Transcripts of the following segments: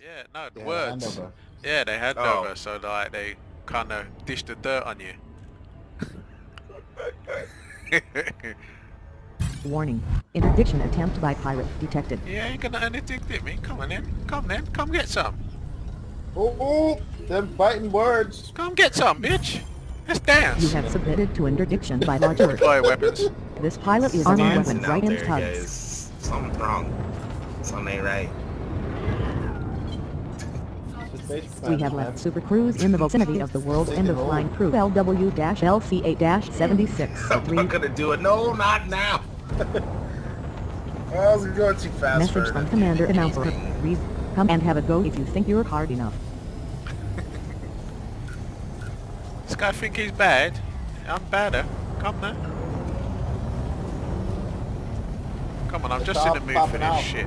Yeah, no, it worked. Yeah, they had Handover, so like they kind of dished the dirt on you. Warning. Interdiction attempt by pirate detected. Yeah, you gonna interdict it, man. Come on in. Come then. Come get some. Oh, them biting words. Come get some, bitch. Let's dance. You have submitted to interdiction by large word. Deploy weapons. This pilot is armed with right-hand tugs. Something wrong. Something ain't right. We have left Super Cruise in the vicinity of the world's end of line crew LW-LCA-76. I'm not gonna do it. No, not now. I was going too fast. Message from Commander Announcer. Come and have a go if you think you're hard enough. This guy think he's bad. I'm badder. Come now. Come on, I'm just in the mood for this shit.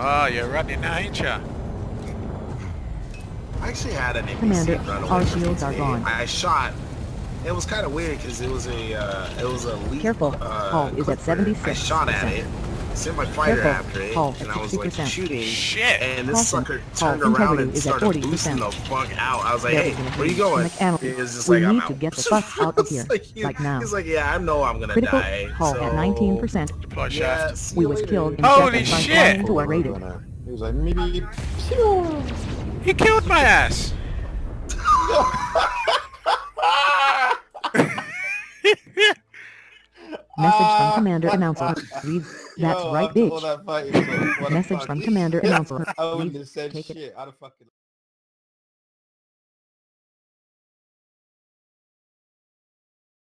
Oh, you're running now, ain't ya? I actually had an NPC run away. Our shields are gone. I shot. It was kind of weird because it was a leap. Careful. Hull is at 76%. I shot at it. Sent my fighter after it, and I was like shooting. Shit. And this sucker turned around and started boosting the fuck out. I was like, hey, where you going? He was just like, I'm out. We need to get the fuck out of here, like now. He's like, yeah, I know I'm gonna die. Hull at 19%. Yeah, we was killed. Holy shit! He was like, maybe. He killed my ass. Message from Commander Announcer. Read. That's right, bitch. Message from Commander Announcer. I wouldn't have said shit. I'd have fucking.